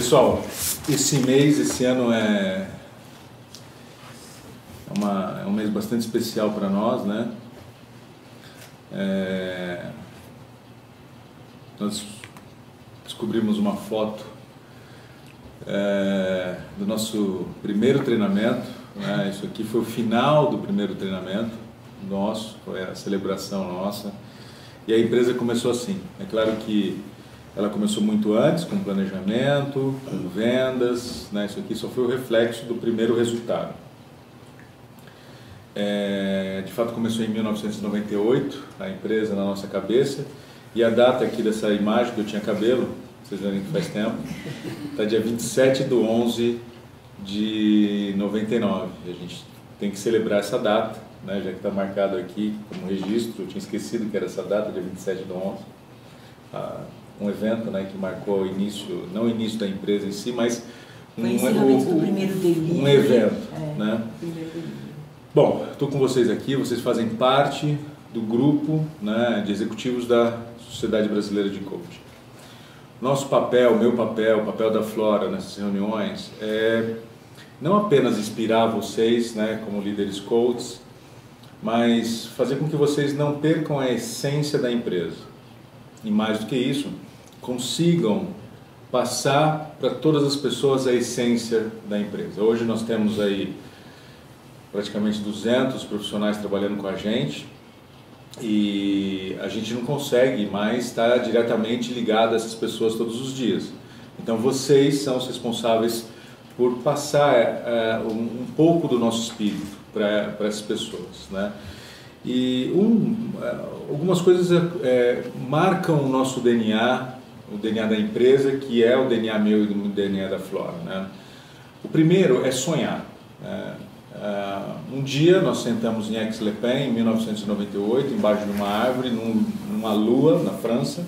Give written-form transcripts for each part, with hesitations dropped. Pessoal, esse mês, esse ano é um mês bastante especial para nós, né? Nós descobrimos uma foto do nosso primeiro treinamento, né? Isso aqui foi o final do primeiro treinamento nosso, foi a celebração nossa. E a empresa começou assim. É claro que ela começou muito antes, com planejamento, com vendas, né? Isso aqui só foi o reflexo do primeiro resultado. De fato, começou em 1998, a empresa na nossa cabeça, e a data aqui dessa imagem, que eu tinha cabelo, vocês verem que faz tempo, está dia 27/11/99. A gente tem que celebrar essa data, né? Já que está marcado aqui como registro. Eu tinha esquecido que era essa data, dia 27/11. Um evento, né, que marcou o início, não o início da empresa em si, mas um evento. Né? Bom, estou com vocês aqui, vocês fazem parte do grupo, né, de executivos da Sociedade Brasileira de Coaching. Nosso papel, meu papel, o papel da Flora nessas reuniões é não apenas inspirar vocês, né, como líderes coaches, mas fazer com que vocês não percam a essência da empresa. E mais do que isso, consigam passar para todas as pessoas a essência da empresa. Hoje nós temos aí praticamente 200 profissionais trabalhando com a gente e a gente não consegue mais estar diretamente ligado a essas pessoas todos os dias. Então vocês são os responsáveis por passar um pouco do nosso espírito para essas pessoas, né? E algumas coisas marcam o nosso DNA, o DNA da empresa, que é o DNA meu e o DNA da Flora, né? O primeiro é sonhar. Um dia nós sentamos em Aix-le-Pen, em 1998, embaixo de uma árvore, numa lua, na França,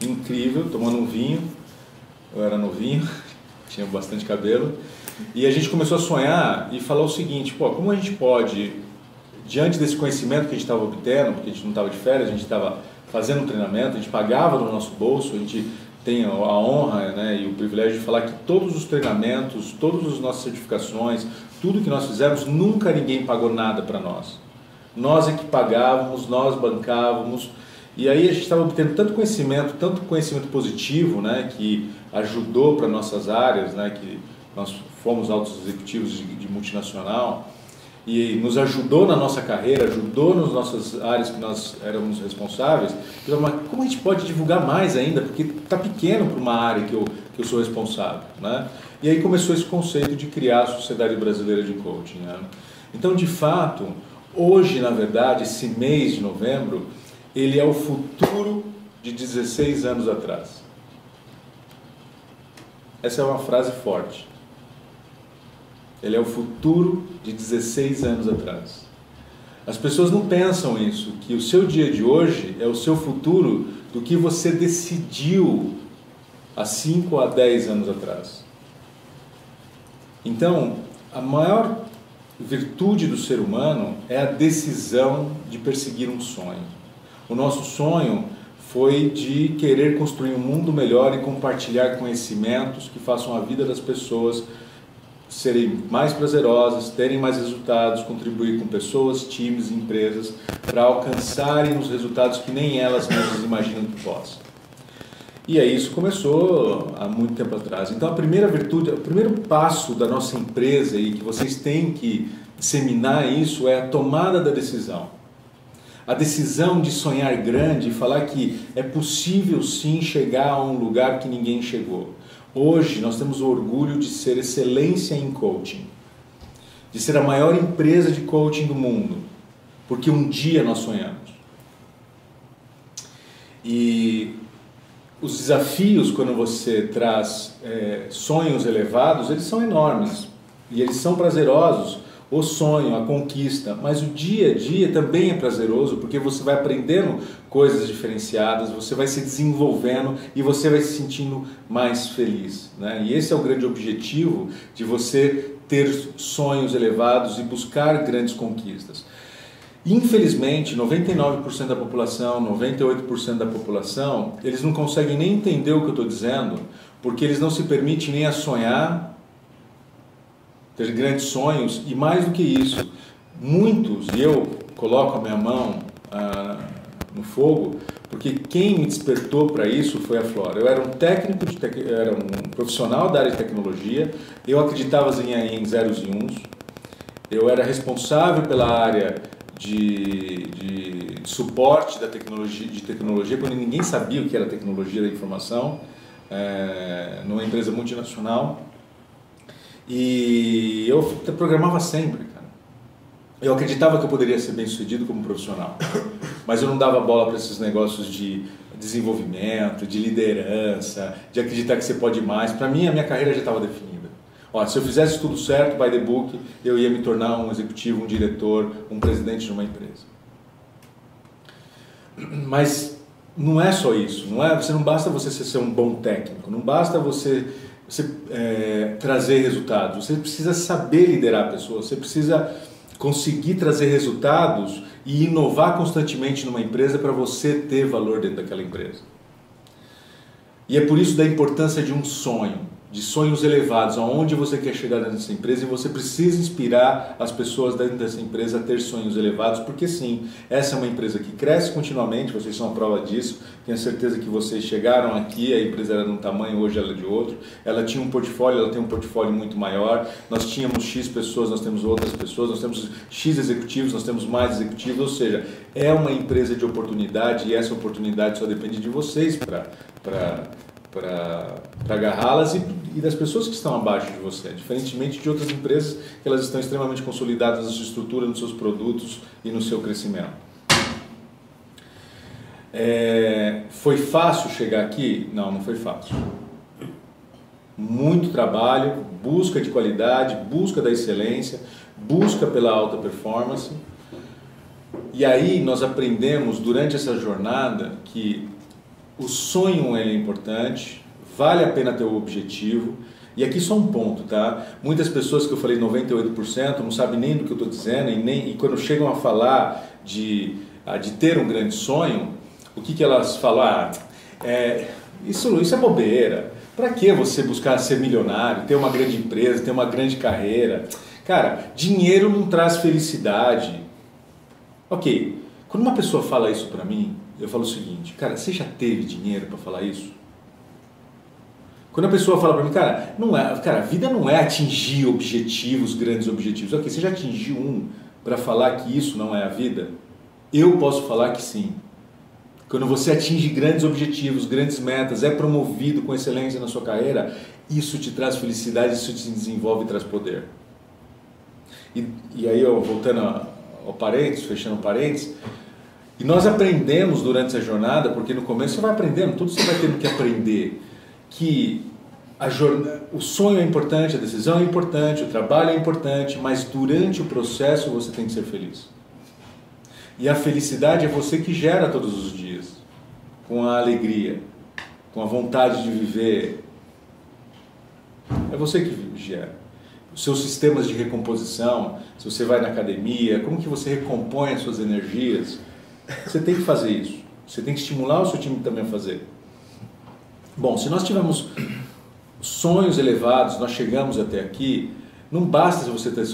incrível, tomando um vinho. Eu era novinho, tinha bastante cabelo, e a gente começou a sonhar e falar o seguinte: pô, como a gente pode, diante desse conhecimento que a gente estava obtendo, porque a gente não estava de férias, a gente estava fazendo um treinamento, a gente pagava do nosso bolso, a gente tem a honra, né, e o privilégio de falar que todos os treinamentos, todas as nossas certificações, tudo que nós fizemos, nunca ninguém pagou nada para nós. Nós é que pagávamos, nós bancávamos, e aí a gente estava obtendo tanto conhecimento positivo, né, que ajudou para nossas áreas, né, que nós fomos altos executivos de multinacional, e nos ajudou na nossa carreira, ajudou nas nossas áreas que nós éramos responsáveis. Então, mas como a gente pode divulgar mais ainda? Porque está pequeno para uma área que eu sou responsável, né? E aí começou esse conceito de criar a Sociedade Brasileira de Coaching, né? Então, de fato, hoje, na verdade, esse mês de novembro, ele é o futuro de 16 anos atrás. Essa é uma frase forte. Ele é o futuro de 16 anos atrás. As pessoas não pensam isso, que o seu dia de hoje é o seu futuro do que você decidiu há 5 a 10 anos atrás. Então, a maior virtude do ser humano é a decisão de perseguir um sonho. O nosso sonho foi de querer construir um mundo melhor e compartilhar conhecimentos que façam a vida das pessoas serem mais prazerosas, terem mais resultados, contribuir com pessoas, times, empresas, para alcançarem os resultados que nem elas mesmas imaginam que possam. E aí isso começou há muito tempo atrás. Então a primeira virtude, o primeiro passo da nossa empresa, e que vocês têm que disseminar isso, é a tomada da decisão. A decisão de sonhar grande e falar que é possível sim chegar a um lugar que ninguém chegou. Hoje nós temos o orgulho de ser excelência em coaching, de ser a maior empresa de coaching do mundo, porque um dia nós sonhamos. E os desafios, quando você traz sonhos elevados, eles são enormes e eles são prazerosos. O sonho, a conquista, mas o dia a dia também é prazeroso, porque você vai aprendendo coisas diferenciadas, você vai se desenvolvendo e você vai se sentindo mais feliz, né? E esse é o grande objetivo de você ter sonhos elevados e buscar grandes conquistas. Infelizmente, 99% da população, 98% da população, eles não conseguem nem entender o que eu estou dizendo, porque eles não se permitem nem a sonhar, ter grandes sonhos, e mais do que isso, muitos, e eu coloco a minha mão no fogo, porque quem me despertou para isso foi a Flora. Eu era um técnico, era um profissional da área de tecnologia, eu acreditava em zeros e uns, eu era responsável pela área de suporte da tecnologia, quando ninguém sabia o que era tecnologia da informação, numa empresa multinacional, e eu programava sempre, cara. Eu acreditava que eu poderia ser bem sucedido como profissional, mas eu não dava bola para esses negócios de desenvolvimento, de liderança, de acreditar que você pode mais. Para mim, a minha carreira já estava definida. Ó, se eu fizesse tudo certo, by the book, eu ia me tornar um executivo, um diretor, um presidente de uma empresa. Mas não é só isso. Não basta você ser um bom técnico, não basta você trazer resultados. Você precisa saber liderar pessoas, você precisa conseguir trazer resultados e inovar constantemente numa empresa para você ter valor dentro daquela empresa. E é por isso da importância de um sonho, de sonhos elevados, aonde você quer chegar dentro dessa empresa, e você precisa inspirar as pessoas dentro dessa empresa a ter sonhos elevados, porque sim, essa é uma empresa que cresce continuamente, vocês são a prova disso, tenho certeza que vocês chegaram aqui, a empresa era de um tamanho, hoje ela é de outro, ela tinha um portfólio, ela tem um portfólio muito maior, nós tínhamos X pessoas, nós temos outras pessoas, nós temos X executivos, nós temos mais executivos, ou seja, é uma empresa de oportunidade, e essa oportunidade só depende de vocês para agarrá-las e das pessoas que estão abaixo de você, diferentemente de outras empresas que elas estão extremamente consolidadas na sua estrutura, nos seus produtos e no seu crescimento. Foi fácil chegar aqui? Não, não foi fácil. Muito trabalho, busca de qualidade, busca da excelência, busca pela alta performance. E aí nós aprendemos durante essa jornada que o sonho é importante, vale a pena ter o objetivo. E aqui só um ponto, tá? Muitas pessoas que eu falei 98% não sabem nem do que eu estou dizendo e quando chegam a falar de ter um grande sonho, o que elas falam? Isso é bobeira. Para que você buscar ser milionário, ter uma grande empresa, ter uma grande carreira? Cara, dinheiro não traz felicidade. Ok, quando uma pessoa fala isso para mim, eu falo o seguinte, cara, você já teve dinheiro para falar isso? Quando a pessoa fala para mim, cara, cara, a vida não é atingir objetivos, grandes objetivos. Ok, você já atingiu um para falar que isso não é a vida? Eu posso falar que sim. Quando você atinge grandes objetivos, grandes metas, é promovido com excelência na sua carreira, isso te traz felicidade, isso te desenvolve e traz poder. E aí, voltando ao parênteses, fechando o parênteses, e nós aprendemos durante essa jornada, porque no começo você vai aprendendo, tudo você vai tendo que aprender, que o sonho é importante, a decisão é importante, o trabalho é importante, mas durante o processo você tem que ser feliz. E a felicidade é você que gera todos os dias, com a alegria, com a vontade de viver. É você que gera. Os seus sistemas de recomposição, se você vai na academia, como que você recompõe as suas energias? Você tem que fazer isso, você tem que estimular o seu time também a fazer. Bom, se nós tivermos sonhos elevados, nós chegamos até aqui, não basta você ter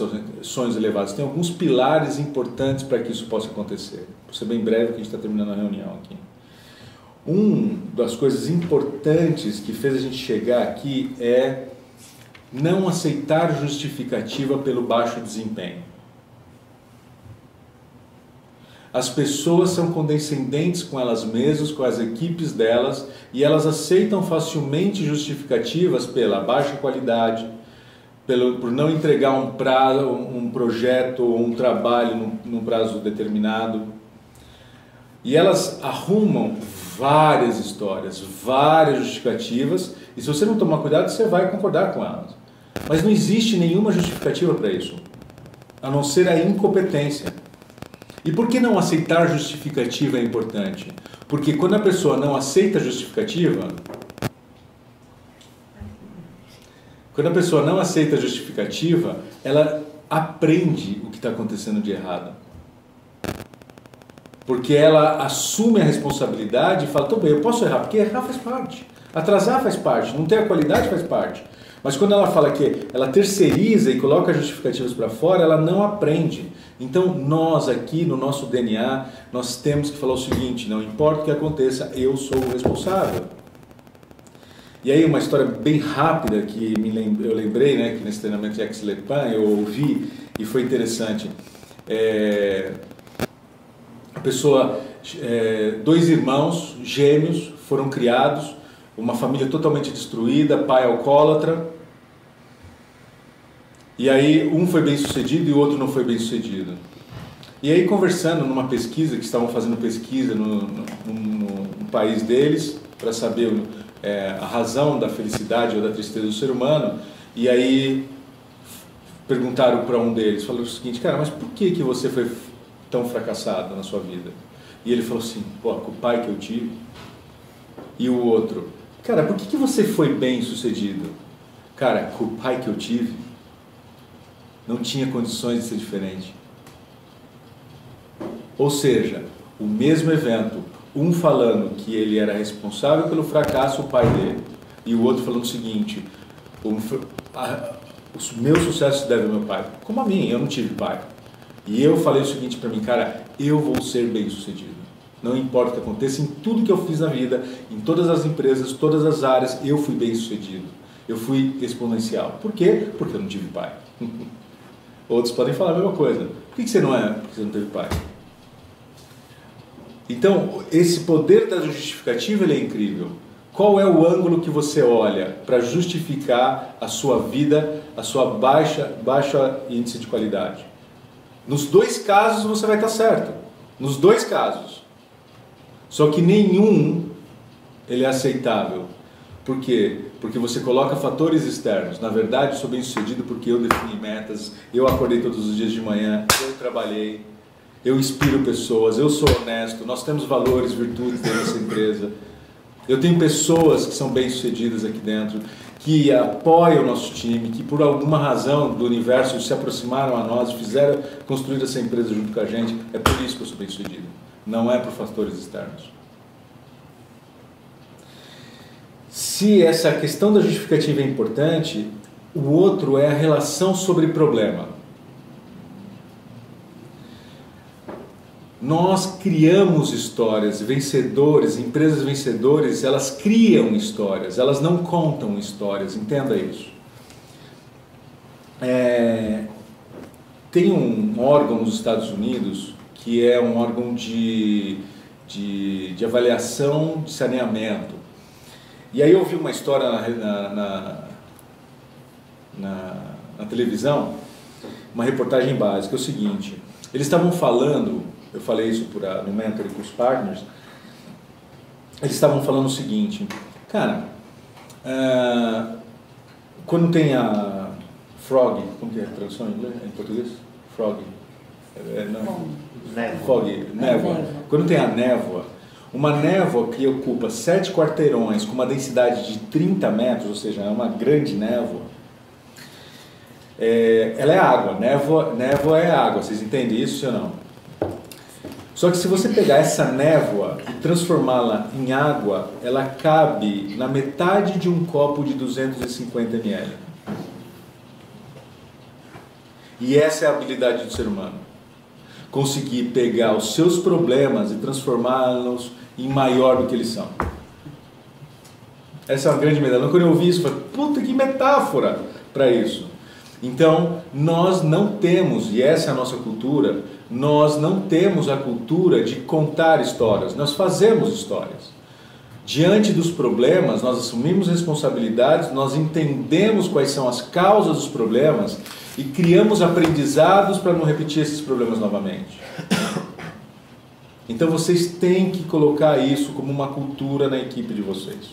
sonhos elevados, tem alguns pilares importantes para que isso possa acontecer. Vou ser bem breve, que a gente está terminando a reunião aqui. Uma das coisas importantes que fez a gente chegar aqui é não aceitar justificativa pelo baixo desempenho. As pessoas são condescendentes com elas mesmas, com as equipes delas, e elas aceitam facilmente justificativas pela baixa qualidade, por não entregar um projeto ou um trabalho num prazo determinado. E elas arrumam várias histórias, várias justificativas, e se você não tomar cuidado, você vai concordar com elas. Mas não existe nenhuma justificativa para isso, a não ser a incompetência. E por que não aceitar justificativa é importante? Porque quando a pessoa não aceita justificativa, ela aprende o que está acontecendo de errado. Porque ela assume a responsabilidade e fala, tudo bem, eu posso errar, porque errar faz parte. Atrasar faz parte, não ter a qualidade faz parte. Mas quando ela fala que ela terceiriza e coloca justificativas para fora, ela não aprende. Então nós aqui no nosso DNA, nós temos que falar o seguinte, não importa o que aconteça, eu sou o responsável. E aí uma história bem rápida que eu lembrei, né, que nesse treinamento de Aix-le-Pen eu ouvi e foi interessante. A pessoa, dois irmãos gêmeos foram criados, uma família totalmente destruída, pai alcoólatra, e aí um foi bem sucedido e o outro não foi bem sucedido. E aí conversando numa pesquisa, que estavam fazendo pesquisa no país deles, para saber a razão da felicidade ou da tristeza do ser humano, e aí perguntaram para um deles, falaram o seguinte, cara, mas por que que você foi tão fracassado na sua vida? E ele falou assim, pô, com o pai que eu tive. E o outro, cara, por que você foi bem sucedido? Cara, com o pai que eu tive, não tinha condições de ser diferente. Ou seja, o mesmo evento, um falando que ele era responsável pelo fracasso, o pai dele, e o outro falando o seguinte, o meu sucesso se deve ao meu pai, como a mim, eu não tive pai. E eu falei o seguinte para mim, cara, eu vou ser bem sucedido. Não importa o que aconteça, em tudo que eu fiz na vida, em todas as empresas, todas as áreas, eu fui bem sucedido. Eu fui exponencial. Por quê? Porque eu não tive pai. Outros podem falar a mesma coisa. Por que você não é? Porque você não teve pai. Então, esse poder da justificativa, ele é incrível. Qual é o ângulo que você olha para justificar a sua vida, a sua baixa índice de qualidade? Nos dois casos você vai estar certo. Nos dois casos. Só que nenhum ele é aceitável. Por quê? Porque você coloca fatores externos. Na verdade, eu sou bem sucedido porque eu defini metas, eu acordei todos os dias de manhã, eu trabalhei, eu inspiro pessoas, eu sou honesto, nós temos valores, virtudes dentro dessa empresa. Eu tenho pessoas que são bem sucedidas aqui dentro, que apoiam o nosso time, que por alguma razão do universo se aproximaram a nós, fizeram construir essa empresa junto com a gente. É por isso que eu sou bem sucedido. Não é por fatores externos. Se essa questão da justificativa é importante, o outro é a relação sobre problema. Nós criamos histórias, vencedores, empresas vencedoras, elas criam histórias, elas não contam histórias, entenda isso. Tem um órgão nos Estados Unidos que é um órgão de avaliação de saneamento. E aí eu vi uma história na televisão, uma reportagem básica, é o seguinte, eles estavam falando, eu falei isso no Mentoring com os Partners, eles estavam falando o seguinte, cara, quando tem a frog, como que é a tradução em inglês, em português? Frog. Névoa. Quando tem a névoa, uma névoa que ocupa 7 quarteirões com uma densidade de 30 metros, ou seja, é uma grande névoa, ela é água, névoa é água, vocês entendem isso ou não? Só que se você pegar essa névoa e transformá-la em água, ela cabe na metade de um copo de 250 ml. E essa é a habilidade do ser humano. Conseguir pegar os seus problemas e transformá-los em maior do que eles são. Essa é uma grande metáfora. Quando eu ouvi isso, eu falei, puta, que metáfora para isso. Então, nós não temos, e essa é a nossa cultura, nós não temos a cultura de contar histórias, nós fazemos histórias. Diante dos problemas, nós assumimos responsabilidades, nós entendemos quais são as causas dos problemas e criamos aprendizados para não repetir esses problemas novamente. Então vocês têm que colocar isso como uma cultura na equipe de vocês.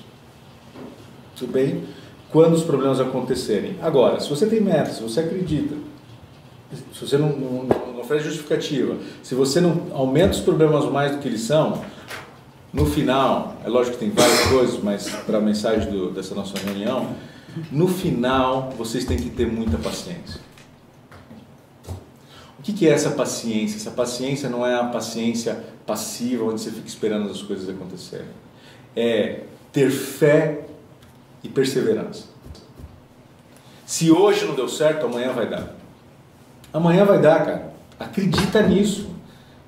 Tudo bem? Quando os problemas acontecerem. Agora, se você tem metas, se você acredita, se você não oferece justificativa, se você não aumenta os problemas mais do que eles são, no final, é lógico que tem várias coisas, mas para a mensagem dessa nossa reunião, no final vocês têm que ter muita paciência. O O que é essa paciência? Essa paciência não é a paciência passiva, onde você fica esperando as coisas acontecerem. É ter fé e perseverança. Se hoje não deu certo, amanhã vai dar. Amanhã vai dar, cara. Acredita nisso.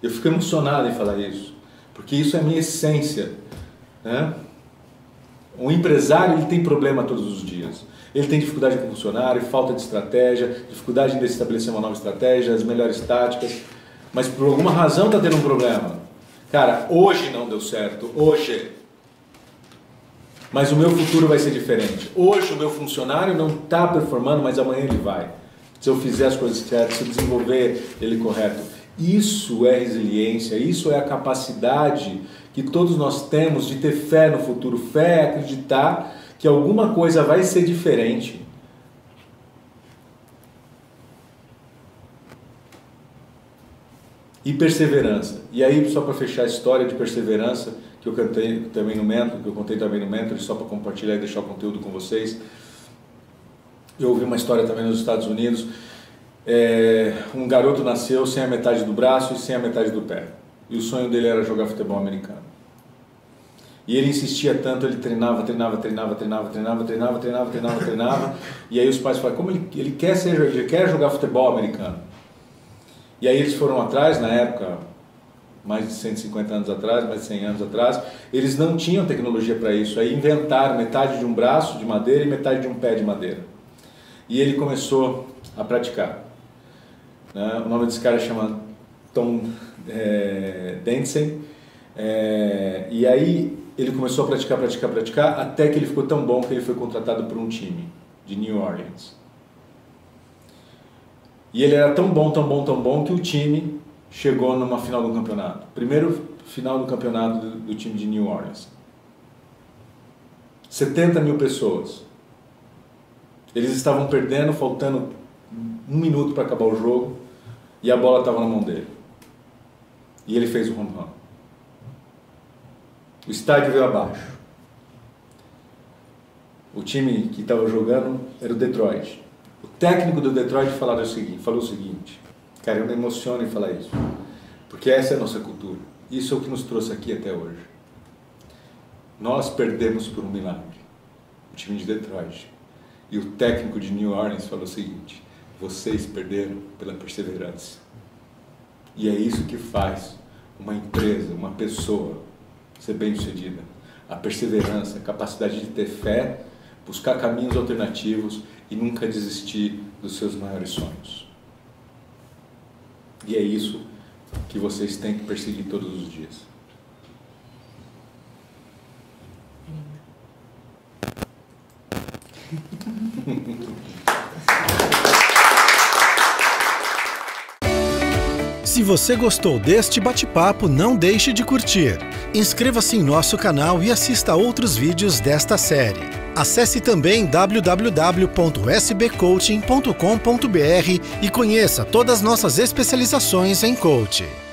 Eu fico emocionado em falar isso, porque isso é a minha essência, né? Um empresário, ele tem problema todos os dias. Ele tem dificuldade com o funcionário, falta de estratégia, dificuldade de estabelecer uma nova estratégia, as melhores táticas, mas por alguma razão está tendo um problema. Cara, hoje não deu certo, hoje. Mas o meu futuro vai ser diferente. Hoje o meu funcionário não está performando, mas amanhã ele vai. Se eu fizer as coisas certas, se eu desenvolver ele correto. Isso é resiliência, isso é a capacidade que todos nós temos de ter fé no futuro. Fé é acreditar que alguma coisa vai ser diferente. E perseverança. E aí, só para fechar a história de perseverança, que eu cantei também no Mentor, que eu contei também no Mentor, só para compartilhar e deixar o conteúdo com vocês. Eu ouvi uma história também nos Estados Unidos. Um garoto nasceu sem a metade do braço e sem a metade do pé. E o sonho dele era jogar futebol americano. E ele insistia tanto, ele treinava. E aí os pais falaram, como ele quer jogar futebol americano. E aí eles foram atrás, na época, mais de 150 anos atrás, mais de 100 anos atrás, eles não tinham tecnologia para isso. Aí inventaram metade de um braço de madeira e metade de um pé de madeira. E ele começou a praticar. O nome desse cara chama Tom Dempsey. E aí ele começou a praticar, até que ele ficou tão bom que ele foi contratado por um time de New Orleans. E ele era tão bom, que o time chegou numa final do campeonato. Primeiro final do campeonato do time de New Orleans. 70 mil pessoas. Eles estavam perdendo, faltando um minuto para acabar o jogo, e a bola estava na mão dele. E ele fez o home run. O estádio veio abaixo. O time que estava jogando era o Detroit. O técnico do Detroit falou o seguinte, cara, eu me emociono em falar isso, porque essa é a nossa cultura. Isso é o que nos trouxe aqui até hoje. Nós perdemos por um milagre. O time de Detroit. E o técnico de New Orleans falou o seguinte, vocês perderam pela perseverança. E é isso que faz uma empresa, uma pessoa ser bem-sucedida. A perseverança, a capacidade de ter fé, buscar caminhos alternativos e nunca desistir dos seus maiores sonhos. E é isso que vocês têm que perseguir todos os dias. Se você gostou deste bate-papo, não deixe de curtir. Inscreva-se em nosso canal e assista a outros vídeos desta série. Acesse também www.sbcoaching.com.br e conheça todas nossas especializações em coaching.